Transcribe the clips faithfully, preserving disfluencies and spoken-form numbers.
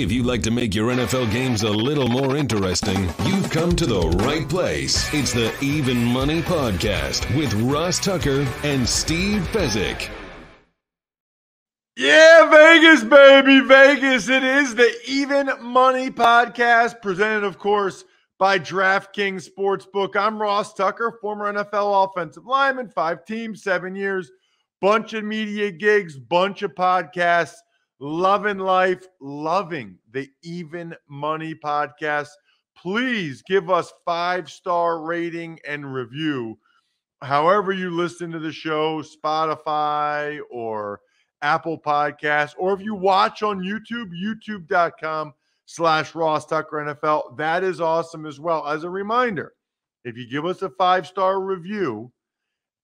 If you'd like to make your N F L games a little more interesting, you've come to the right place. It's the Even Money Podcast with Ross Tucker and Steve Fezzik. Yeah, Vegas, baby, Vegas. It is the Even Money Podcast, presented, of course, by DraftKings Sportsbook. I'm Ross Tucker, former N F L offensive lineman, five teams, seven years, bunch of media gigs, bunch of podcasts, loving life, loving the Even Money Podcast. Please give us five-star rating and review. However you listen to the show, Spotify or Apple Podcasts, or if you watch on YouTube, youtube.com slash Ross Tucker NFL. That is awesome as well. As a reminder, if you give us a five-star review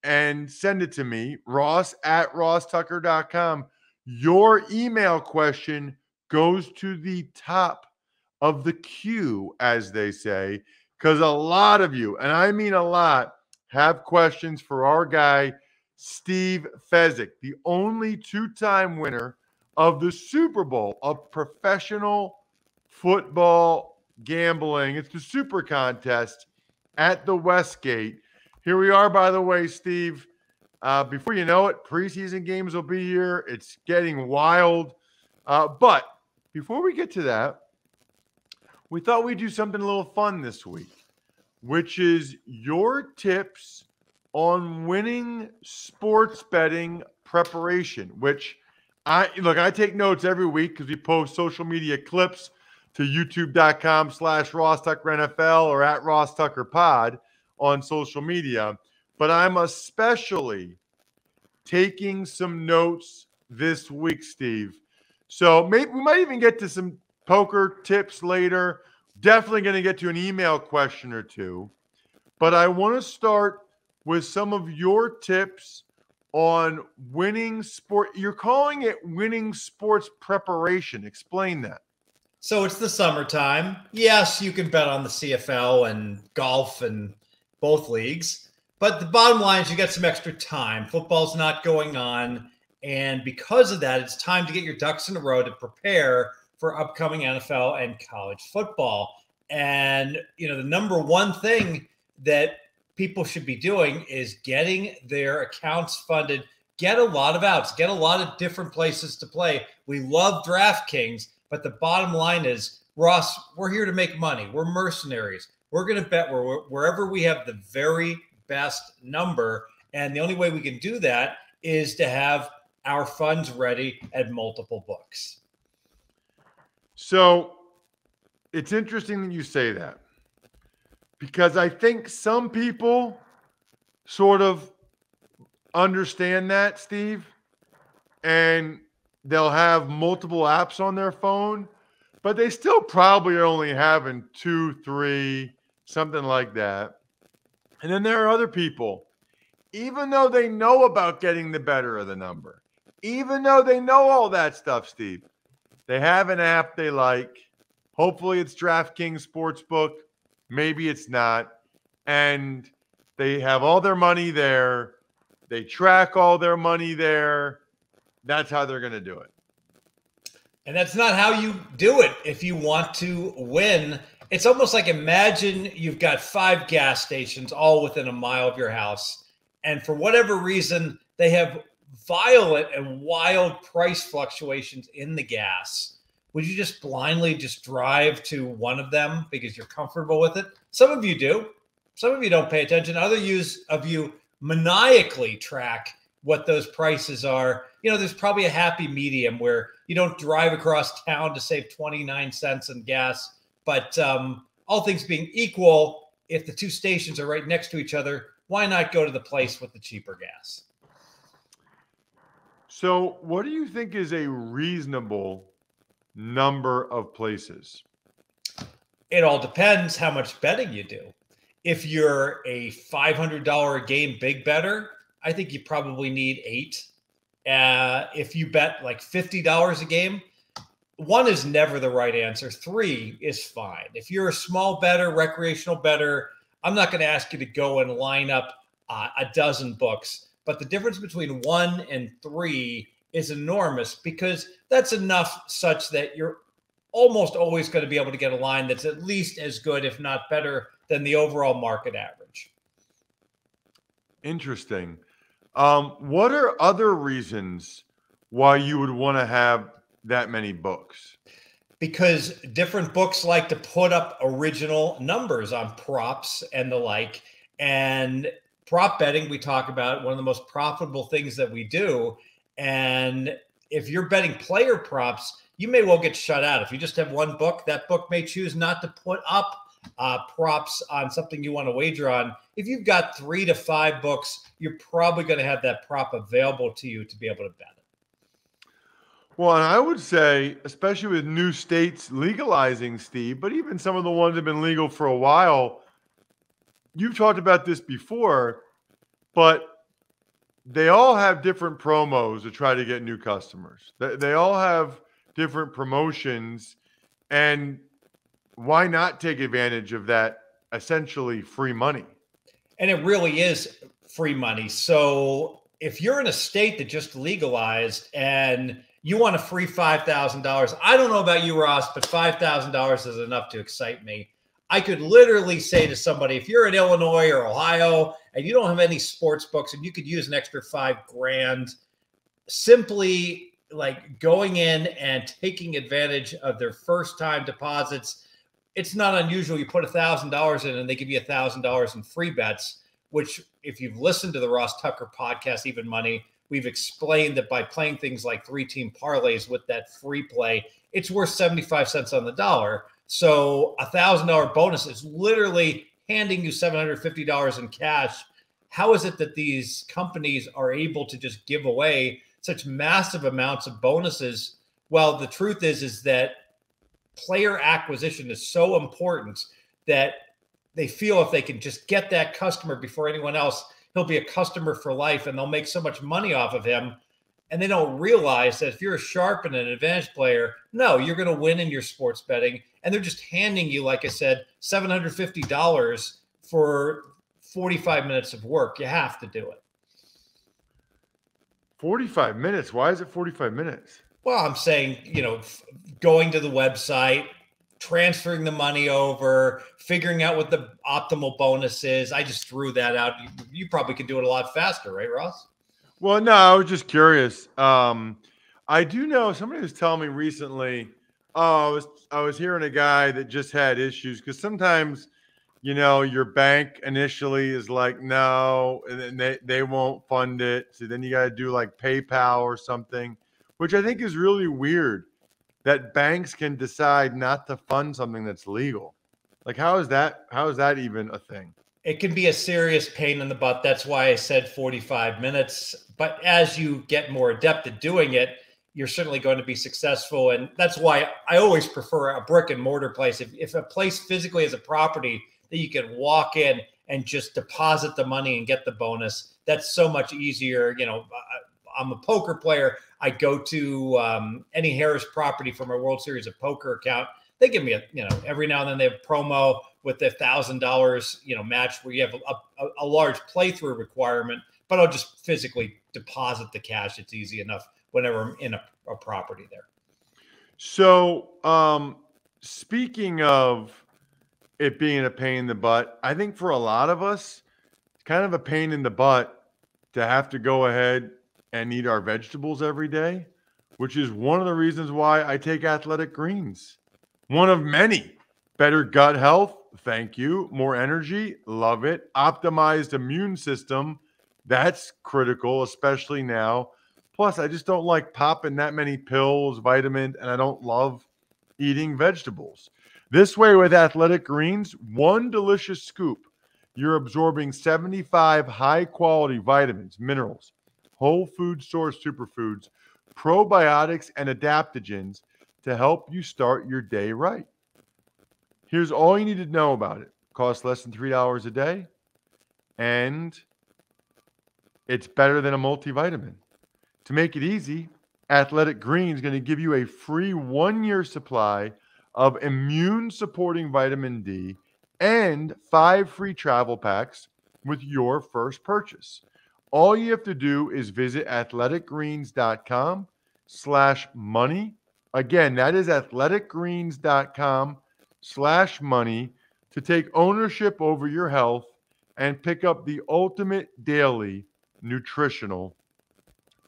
and send it to me, Ross at ross tucker dot com, your email question goes to the top of the queue, as they say, because a lot of you, and I mean a lot, have questions for our guy, Steve Fezzik, the only two-time winner of the Super Bowl of professional football gambling. It's the Super Contest at the Westgate. Here we are, by the way, Steve. Uh, before you know it, preseason games will be here. It's getting wild. Uh, but before we get to that, we thought we'd do something a little fun this week, which is your tips on winning sports betting preparation, which I look, I take notes every week because we post social media clips to youtube.com slash Ross Tucker NFL or at Ross Tucker Pod on social media. But I'm especially taking some notes this week, Steve. So maybe we might even get to some poker tips later. Definitely going to get to an email question or two. But I want to start with some of your tips on winning sport. You're calling it winning sports preparation. Explain that. So it's the summertime. Yes, you can bet on the C F L and golf and both leagues. But the bottom line is you got some extra time. Football's not going on. And because of that, it's time to get your ducks in a row to prepare for upcoming N F L and college football. And, you know, the number one thing that people should be doing is getting their accounts funded. Get a lot of outs, get a lot of different places to play. We love DraftKings, but the bottom line is, Ross, we're here to make money. We're mercenaries. We're going to bet where, wherever we have the very best number. And the only way we can do that is to have our funds ready at multiple books. So it's interesting that you say that, because I think some people sort of understand that, Steve, and they'll have multiple apps on their phone, but they still probably are only having two, three, something like that. And then there are other people, even though they know about getting the better of the number, even though they know all that stuff, Steve, they have an app they like. Hopefully it's DraftKings Sportsbook. Maybe it's not. And they have all their money there. They track all their money there. That's how they're going to do it. And that's not how you do it if you want to win. It's almost like, imagine you've got five gas stations all within a mile of your house. And for whatever reason, they have violent and wild price fluctuations in the gas. Would you just blindly just drive to one of them because you're comfortable with it? Some of you do. Some of you don't pay attention. Other use of you maniacally track what those prices are. You know, there's probably a happy medium where you don't drive across town to save twenty-nine cents in gas. But um, all things being equal, if the two stations are right next to each other, why not go to the place with the cheaper gas? So what do you think is a reasonable number of places? It all depends how much betting you do. If you're a five hundred dollars a game big better, I think you probably need eight. Uh, if you bet like fifty dollars a game, one is never the right answer. Three is fine. If you're a small better, recreational better, I'm not going to ask you to go and line up uh, a dozen books. But the difference between one and three is enormous, because that's enough such that you're almost always going to be able to get a line that's at least as good, if not better, than the overall market average. Interesting. Um, what are other reasons why you would want to have that many books? Because different books like to put up original numbers on props and the like. And prop betting, we talk about one of the most profitable things that we do. And if you're betting player props, you may well get shut out. If you just have one book, that book may choose not to put up uh, props on something you want to wager on. If you've got three to five books, you're probably going to have that prop available to you to be able to bet it. Well, and I would say, especially with new states legalizing, Steve, but even some of the ones that have been legal for a while, you've talked about this before, but they all have different promos to try to get new customers. They, they all have different promotions, and why not take advantage of that essentially free money? And it really is free money. So if you're in a state that just legalized and you want a free five thousand dollars, I don't know about you, Ross, but five thousand dollars is enough to excite me. I could literally say to somebody, if you're in Illinois or Ohio and you don't have any sports books and you could use an extra five grand, simply like going in and taking advantage of their first time deposits, it's not unusual. You put one thousand dollars in and they give you one thousand dollars in free bets, which if you've listened to the Ross Tucker podcast, Even Money, we've explained that by playing things like three-team parlays with that free play, it's worth seventy-five cents on the dollar. So a one thousand dollar bonus is literally handing you seven hundred fifty dollars in cash. How is it that these companies are able to just give away such massive amounts of bonuses? Well, the truth is, is that player acquisition is so important that they feel if they can just get that customer before anyone else, he'll be a customer for life, and they'll make so much money off of him. And they don't realize that if you're a sharp and an advantage player, no, you're going to win in your sports betting. And they're just handing you, like I said, seven hundred fifty dollars for forty-five minutes of work. You have to do it. forty-five minutes? Why is it forty-five minutes? Well, I'm saying, you know, going to the website, transferring the money over, figuring out what the optimal bonus is. I just threw that out. You, you probably could do it a lot faster, right, Ross? Well, no, I was just curious. Um, I do know somebody was telling me recently, oh, I was, I was hearing a guy that just had issues because sometimes, you know, your bank initially is like, no, and then they, they won't fund it. So then you got to do like PayPal or something, which I think is really weird, that banks can decide not to fund something that's legal. Like, how is that, how is that even a thing? It can be a serious pain in the butt. That's why I said forty-five minutes. But as you get more adept at doing it, you're certainly going to be successful. And that's why I always prefer a brick and mortar place. If, if a place physically has a property that you can walk in and just deposit the money and get the bonus, that's so much easier. You know, I'm a poker player. I go to um, any Harris property for my World Series of Poker account. They give me a, you know, every now and then they have a promo with a one thousand dollar, you know, match where you have a, a, a large playthrough requirement, but I'll just physically deposit the cash. It's easy enough whenever I'm in a, a property there. So um, speaking of it being a pain in the butt, I think for a lot of us, it's kind of a pain in the butt to have to go ahead and eat our vegetables every day, which is one of the reasons why I take Athletic Greens. One of many. Better gut health, thank you. More energy, love it. Optimized immune system, that's critical, especially now. Plus, I just don't like popping that many pills, vitamins, and I don't love eating vegetables. This way with Athletic Greens, one delicious scoop, you're absorbing seventy-five high-quality vitamins, minerals, whole food source superfoods, probiotics, and adaptogens to help you start your day right. Here's all you need to know about it. It costs less than three dollars a day, and it's better than a multivitamin. To make it easy, Athletic Greens is going to give you a free one-year supply of immune-supporting vitamin D and five free travel packs with your first purchase. All you have to do is visit athletic greens dot com slash money. Again, that is athletic greens dot com slash money to take ownership over your health and pick up the ultimate daily nutritional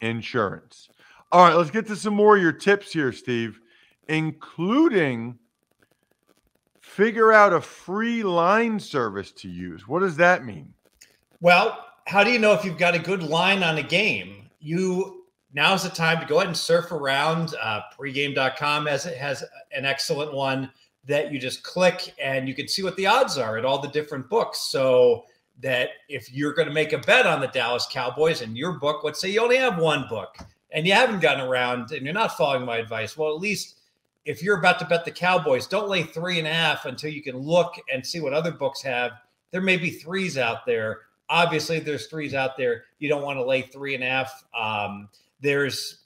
insurance. All right, let's get to some more of your tips here, Steve, including figure out a free line service to use. What does that mean? Well, how do you know if you've got a good line on a game? You now's the time to go ahead and surf around. Uh, pregame dot com as it has an excellent one that you just click and you can see what the odds are at all the different books. So that if you're going to make a bet on the Dallas Cowboys in your book, let's say you only have one book and you haven't gotten around and you're not following my advice. Well, at least if you're about to bet the Cowboys, don't lay three and a half until you can look and see what other books have. There may be threes out there. Obviously, there's threes out there. You don't want to lay three and a half. Um, there's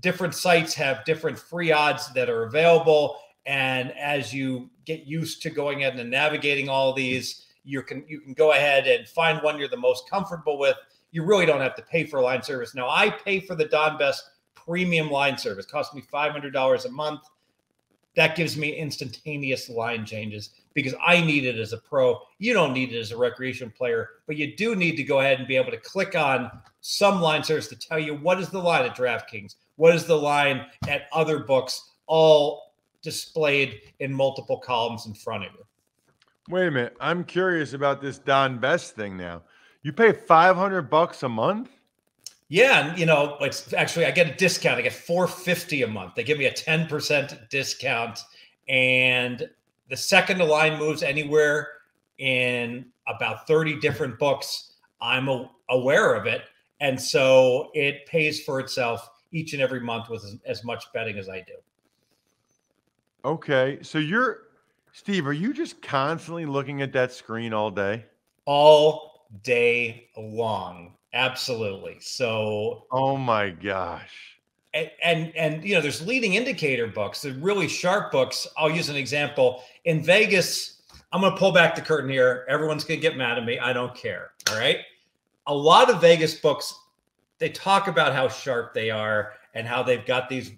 different sites have different free odds that are available. And as you get used to going ahead and navigating all these, you can you can go ahead and find one you're the most comfortable with. You really don't have to pay for a line service. Now, I pay for the Don Best premium line service. It costs me five hundred dollars a month. That gives me instantaneous line changes because I need it as a pro. You don't need it as a recreation player, but you do need to go ahead and be able to click on some line service to tell you what is the line at DraftKings, what is the line at other books, all displayed in multiple columns in front of you. Wait a minute. I'm curious about this Don Best thing now. You pay five hundred bucks a month? Yeah, and you know, it's actually I get a discount. I get four hundred fifty dollars a month. They give me a ten percent discount, and the second a line moves anywhere in about thirty different books, I'm a, aware of it, and so it pays for itself each and every month with as, as much betting as I do. Okay, so you're Steve, are you just constantly looking at that screen all day? All day long. Absolutely. So, oh my gosh. And, and, and, you know, there's leading indicator books, the really sharp books. I'll use an example in Vegas. I'm going to pull back the curtain here. Everyone's going to get mad at me. I don't care. All right. A lot of Vegas books, they talk about how sharp they are and how they've got these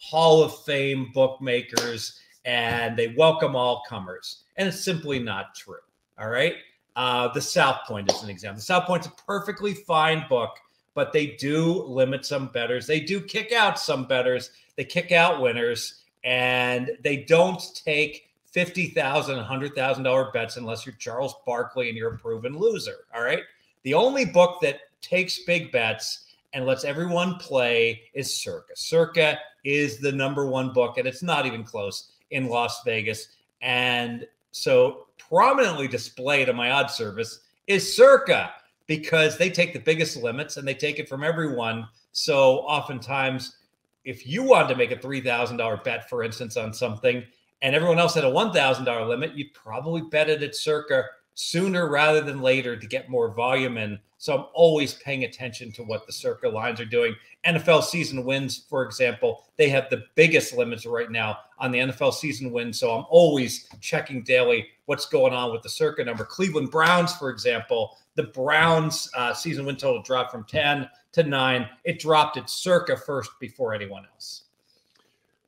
Hall of Fame bookmakers and they welcome all comers. And it's simply not true. All right. Uh, the South Point is an example. The South Point's a perfectly fine book, but they do limit some bettors. They do kick out some bettors. They kick out winners, and they don't take fifty thousand dollars, one hundred thousand dollar bets unless you're Charles Barkley and you're a proven loser. All right. The only book that takes big bets and lets everyone play is Circa. Circa is the number one book, and it's not even close in Las Vegas. And so prominently displayed on my odds service is Circa because they take the biggest limits and they take it from everyone. So oftentimes, if you wanted to make a three thousand dollar bet, for instance, on something, and everyone else had a one thousand dollar limit, you'd probably bet it at Circa sooner rather than later to get more volume in. So I'm always paying attention to what the Circa lines are doing. N F L season wins, for example, they have the biggest limits right now on the N F L season wins. So I'm always checking daily what's going on with the Circa number. Cleveland Browns, for example, the Browns uh, season win total dropped from ten to nine. It dropped at Circa first before anyone else.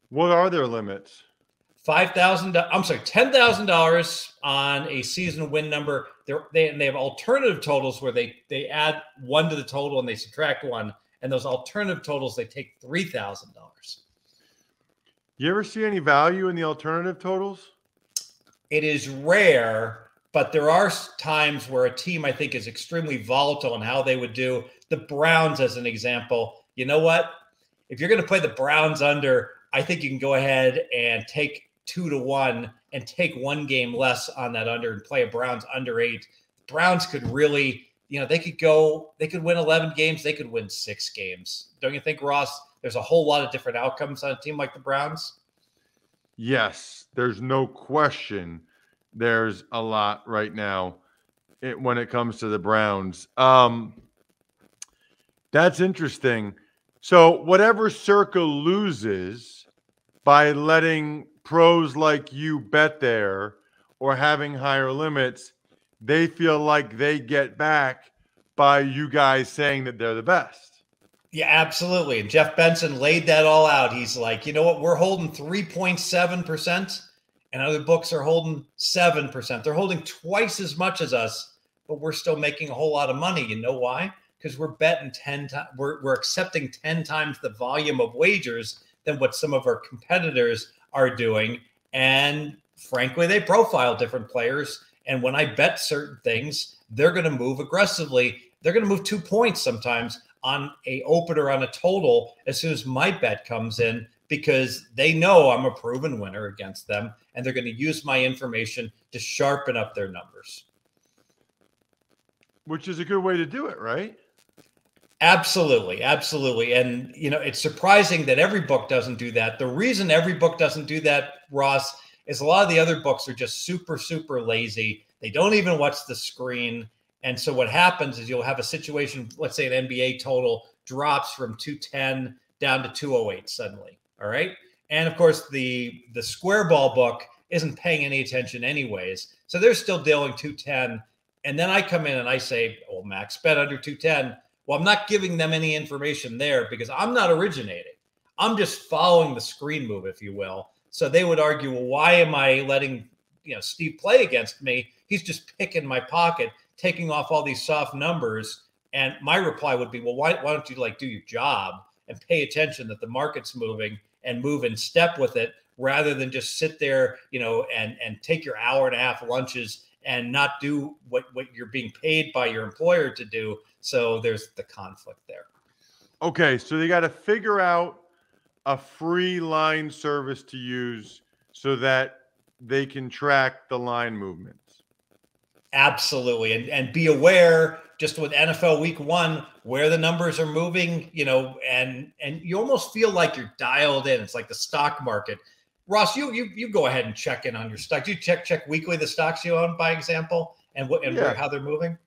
What are their limits? five thousand dollars, I'm sorry, ten thousand dollars on a season win number. They're, they and they have alternative totals where they, they add one to the total and they subtract one. And those alternative totals, they take three thousand dollars. You ever see any value in the alternative totals? It is rare, but there are times where a team I think is extremely volatile in how they would do. The Browns, as an example, you know what? If you're going to play the Browns under, I think you can go ahead and take two to one and take one game less on that under and play a Browns under eight. The Browns could really, you know, they could go, they could win eleven games. They could win six games. Don't you think, Ross, there's a whole lot of different outcomes on a team like the Browns? Yes, there's no question. There's a lot right now it, when it comes to the Browns. Um, that's interesting. So whatever Circa loses by letting pros like you bet there or having higher limits, they feel like they get back by you guys saying that they're the best. Yeah, absolutely. And Jeff Benson laid that all out. He's like, you know what? We're holding three point seven percent and other books are holding seven percent. They're holding twice as much as us, but we're still making a whole lot of money. You know why? Because we're betting ten times, we're, we're accepting ten times the volume of wagers than what some of our competitors are doing. And frankly, they profile different players. And when I bet certain things, they're going to move aggressively. They're going to move two points sometimes on a opener, on a total, as soon as my bet comes in, because they know I'm a proven winner against them, and they're going to use my information to sharpen up their numbers. Which is a good way to do it, right? Absolutely. Absolutely. And, you know, it's surprising that every book doesn't do that. The reason every book doesn't do that, Ross, is a lot of the other books are just super, super lazy. They don't even watch the screen. And so what happens is you'll have a situation, let's say an N B A total drops from two ten down to two oh eight suddenly. All right. And of course, the, the square ball book isn't paying any attention anyways. So they're still dealing two ten. And then I come in and I say, well, max bet under two ten. Well, I'm not giving them any information there because I'm not originating. I'm just following the screen move, if you will. So they would argue, well, why am I letting, you know, Steve play against me? He's just picking my pocket, taking off all these soft numbers. And my reply would be, well, why, why don't you like do your job and pay attention that the market's moving and move in step with it, rather than just sit there, you know, and, and take your hour and a half lunches and not do what, what you're being paid by your employer to do. So there's the conflict there. Okay. So they got to figure out a free line service to use so that they can track the line movement. Absolutely. And and be aware, just with N F L week one, where the numbers are moving, you know, and and you almost feel like you're dialed in. It's like the stock market. Ross, you you you go ahead and check in on your stocks. You check check weekly the stocks you own, by example, and what and yeah. where, how they're moving.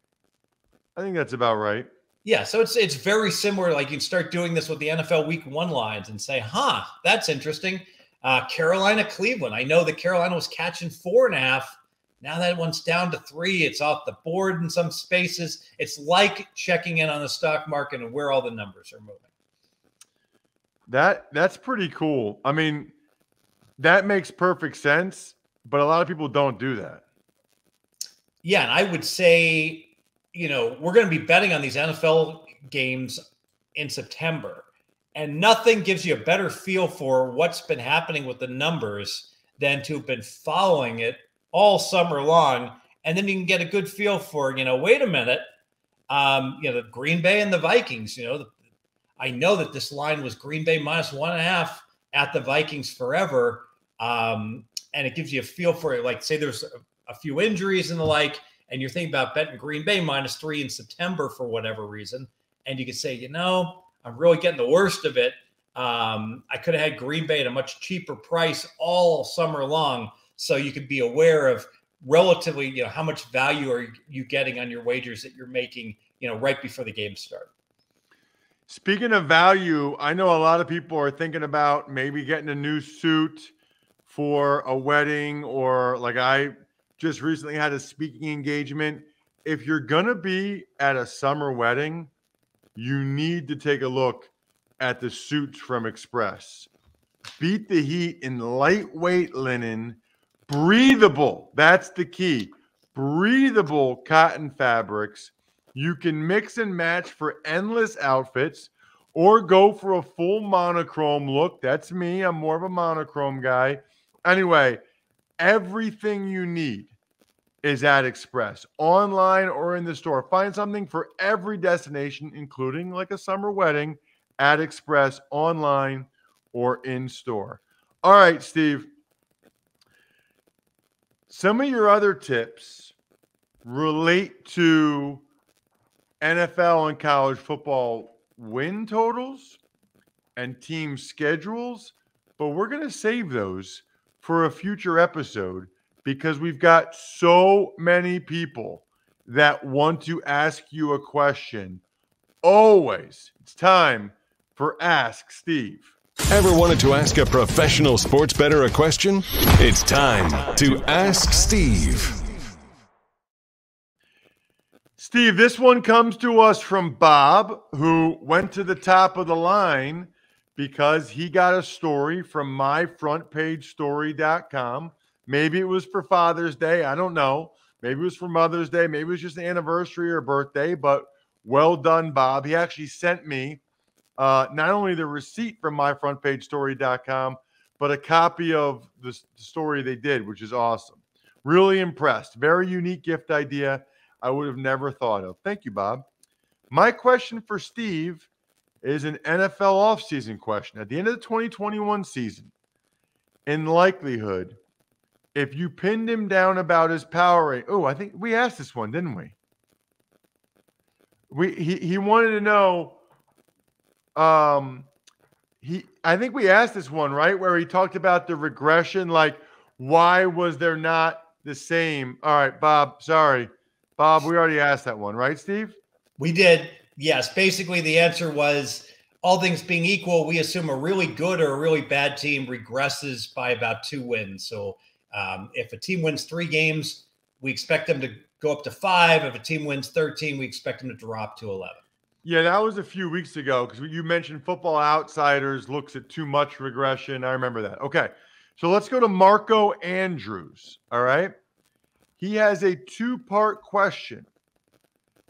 I think that's about right. Yeah, so it's it's very similar. Like you can start doing this with the N F L week one lines and say, huh, that's interesting. Uh, Carolina, Cleveland. I know that Carolina was catching four and a half. Now that one's down to three. It's off the board in some spaces. It's like checking in on the stock market and where all the numbers are moving. That that's pretty cool. I mean, that makes perfect sense, but a lot of people don't do that. Yeah, and I would say, you know, we're going to be betting on these N F L games in September, and nothing gives you a better feel for what's been happening with the numbers than to have been following it all summer long. And then you can get a good feel for, you know, wait a minute, um, you know, the Green Bay and the Vikings, you know, the, I know that this line was Green Bay minus one and a half at the Vikings forever. Um, and it gives you a feel for it. Like say there's a, a few injuries and the like, and you're thinking about betting Green Bay minus three in September for whatever reason. And you could say, you know, I'm really getting the worst of it. Um, I could have had Green Bay at a much cheaper price all summer long. So you could be aware of relatively, you know, how much value are you getting on your wagers that you're making, you know, right before the game starts. Speaking of value, I know a lot of people are thinking about maybe getting a new suit for a wedding, or like I just recently had a speaking engagement. If you're going to be at a summer wedding, you need to take a look at the suits from Express. Beat the heat in lightweight linen. Breathable, that's the key. Breathable cotton fabrics. You can mix and match for endless outfits or go for a full monochrome look. That's me. I'm more of a monochrome guy. Anyway, everything you need is at Express, online or in the store. Find something for every destination, including like a summer wedding, at Express, online or in store. All right, Steve. Some of your other tips relate to N F L and college football win totals and team schedules, but we're going to save those for a future episode because we've got so many people that want to ask you a question. Always, it's time for Ask Steve. Ever wanted to ask a professional sports bettor a question? It's time to Ask Steve. Steve, this one comes to us from Bob, who went to the top of the line because he got a story from my front page story dot com. Maybe it was for Father's Day. I don't know. Maybe it was for Mother's Day. Maybe it was just an anniversary or birthday, but well done, Bob. He actually sent me uh, not only the receipt from my front page story dot com, but a copy of the story they did, which is awesome. Really impressed. Very unique gift idea I would have never thought of. Thank you, Bob. My question for Steve is an N F L offseason question. At the end of the twenty twenty-one season, in likelihood, if you pinned him down about his power rate, oh, I think we asked this one, didn't we? We he he wanted to know. Um, he I think we asked this one, right, where he talked about the regression, like why was there not the same? All right, Bob. Sorry, Bob. We already asked that one, right, Steve? We did. Yes. Basically, the answer was, all things being equal, we assume a really good or a really bad team regresses by about two wins. So. Um, if a team wins three games, we expect them to go up to five. If a team wins thirteen, we expect them to drop to eleven. Yeah, that was a few weeks ago because you mentioned Football Outsiders looks at too much regression. I remember that. Okay, so let's go to Marco Andrews, all right? He has a two-part question.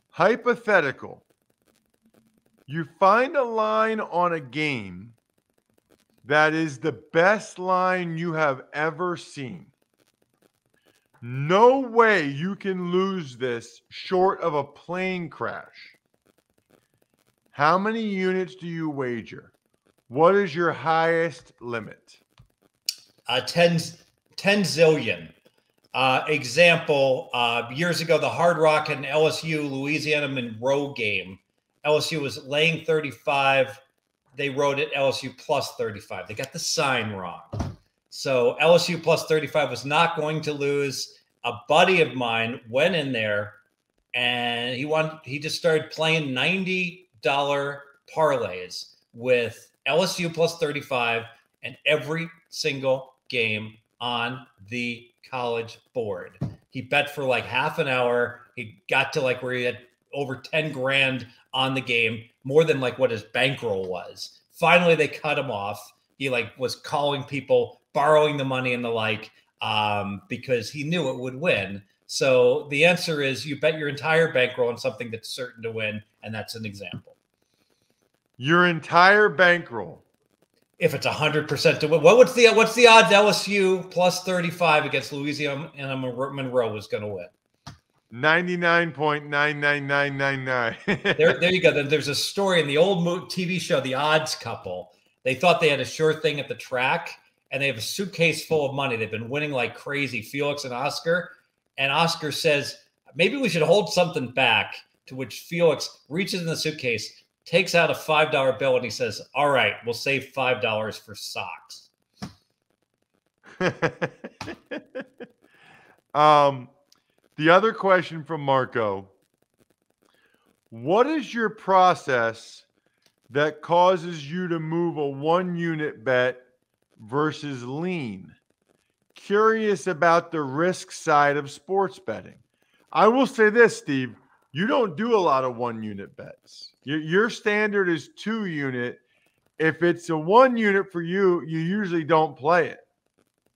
Hypothetical. You find a line on a game that is the best line you have ever seen. No way you can lose this short of a plane crash. How many units do you wager? What is your highest limit? Uh, ten, ten zillion. Uh, example, uh, years ago, the Hard Rock and L S U Louisiana Monroe game. L S U was laying thirty-five. They wrote it L S U plus thirty-five. They got the sign wrong. So L S U plus thirty-five was not going to lose. A buddy of mine went in there and he won. He just started playing ninety dollar parlays with L S U plus thirty-five and every single game on the college board. He bet for like half an hour. He got to like where he had over ten grand on the game, more than like what his bankroll was. Finally, they cut him off. He like was calling people, borrowing the money and the like, um, because he knew it would win. So the answer is you bet your entire bankroll on something that's certain to win. And that's an example. Your entire bankroll. If it's a hundred percent to win, what, what's the, what's the odds L S U plus thirty-five against Louisiana and Monroe was going to win? ninety-nine point nine nine nine nine nine. there, there you go. There's a story in the old T V show, The Odds Couple. They thought they had a sure thing at the track, and they have a suitcase full of money. They've been winning like crazy, Felix and Oscar. And Oscar says, maybe we should hold something back, to which Felix reaches in the suitcase, takes out a five dollar bill, and he says, all right, we'll save five dollars for socks. um. The other question from Marco, what is your process that causes you to move a one-unit bet versus lean? Curious about the risk side of sports betting. I will say this, Steve, you don't do a lot of one-unit bets. Your, your standard is two-unit. If it's a one-unit for you, you usually don't play it.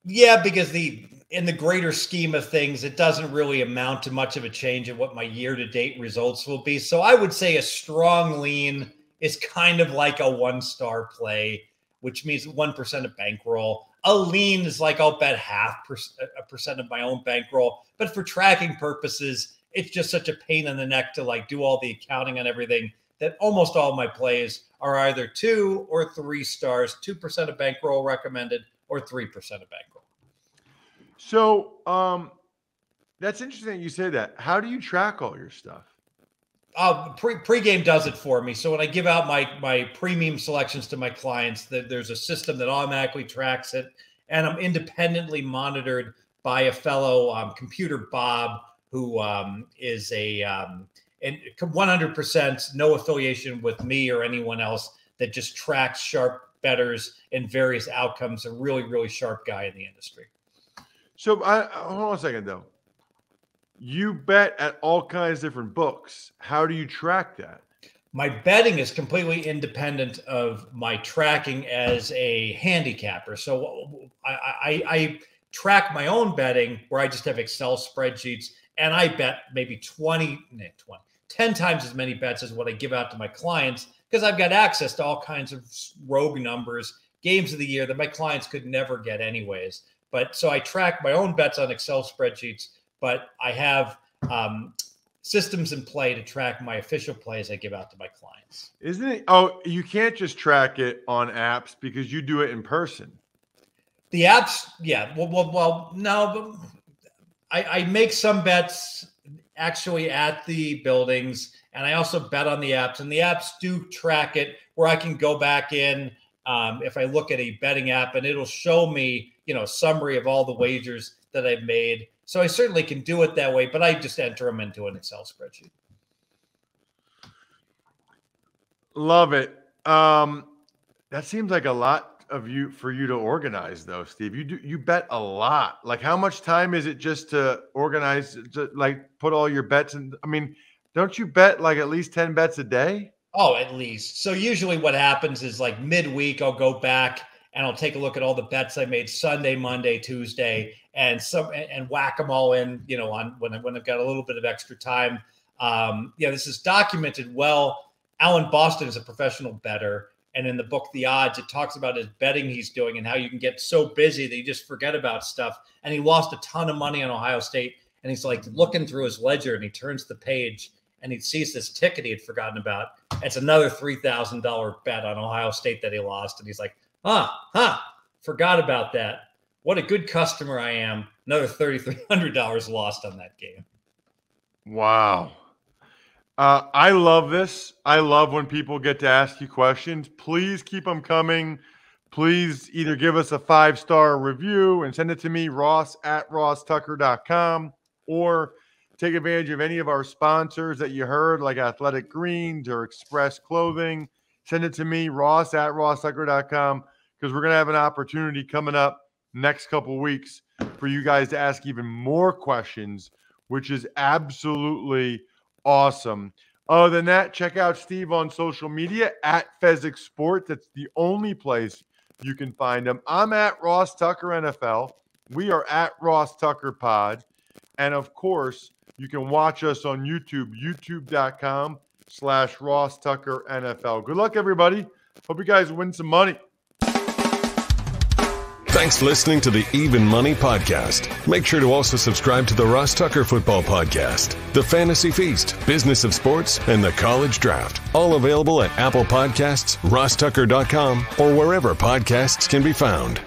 Yeah, because the... in the greater scheme of things, it doesn't really amount to much of a change in what my year-to-date results will be. So I would say a strong lean is kind of like a one-star play, which means one percent of bankroll. A lean is like I'll bet half per a percent of my own bankroll. But for tracking purposes, it's just such a pain in the neck to like do all the accounting and everything that almost all my plays are either two or three stars, two percent of bankroll recommended or three percent of bankroll. So um, that's interesting that you say that. How do you track all your stuff? Uh, pre pregame does it for me. So when I give out my my premium selections to my clients, the, there's a system that automatically tracks it, and I'm independently monitored by a fellow um, Computer Bob, who um, is a um, and one hundred percent no affiliation with me or anyone else, that just tracks sharp bettors and various outcomes. A really really sharp guy in the industry. So I, hold on a second, though. You bet at all kinds of different books. How do you track that? My betting is completely independent of my tracking as a handicapper. So I, I, I track my own betting where I just have Excel spreadsheets, and I bet maybe twenty, twenty, ten times as many bets as what I give out to my clients, because I've got access to all kinds of rogue numbers, games of the year that my clients could never get anyways. But so I track my own bets on Excel spreadsheets, but I have um, systems in play to track my official plays I give out to my clients. Isn't it? Oh, you can't just track it on apps because you do it in person. The apps, yeah. Well, well, well no, I, I make some bets actually at the buildings, and I also bet on the apps. And the apps do track it where I can go back in um, if I look at a betting app, and it'll show me, you know, a summary of all the wagers that I've made. So I certainly can do it that way, but I just enter them into an Excel spreadsheet. Love it. Um, that seems like a lot of you for you to organize, though, Steve. You do you bet a lot. Like, how much time is it just to organize, to, like, put all your bets in? I mean, don't you bet like at least ten bets a day? Oh, at least. So usually what happens is like midweek, I'll go back and I'll take a look at all the bets I made Sunday, Monday, Tuesday, and some and whack them all in, you know, on when, I, when I've got a little bit of extra time. Um, yeah, this is documented well. Alan Boston is a professional bettor, and in the book The Odds, it talks about his betting he's doing and how you can get so busy that you just forget about stuff. And he lost a ton of money on Ohio State, and he's like looking through his ledger, and he turns the page and he sees this ticket he had forgotten about. It's another three thousand dollar bet on Ohio State that he lost, and he's like, huh, huh, forgot about that. What a good customer I am. Another three thousand three hundred dollars lost on that game. Wow. Uh, I love this. I love when people get to ask you questions. Please keep them coming. Please either give us a five star review and send it to me, Ross at Ross Tucker dot com, or take advantage of any of our sponsors that you heard, like Athletic Greens or Express Clothing. Send it to me, Ross at Ross Tucker dot com, because we're going to have an opportunity coming up next couple weeks for you guys to ask even more questions, which is absolutely awesome. Other than that, check out Steve on social media at Fezzik Sports. That's the only place you can find him. I'm at Ross Tucker N F L. We are at Ross Tucker Pod. And of course, you can watch us on YouTube, youtube.com. slash Ross Tucker N F L. Good luck, everybody. Hope you guys win some money. Thanks for listening to the Even Money Podcast. Make sure to also subscribe to the Ross Tucker Football Podcast, The Fantasy Feast, Business of Sports, and The College Draft. All available at Apple Podcasts, Ross Tucker dot com, or wherever podcasts can be found.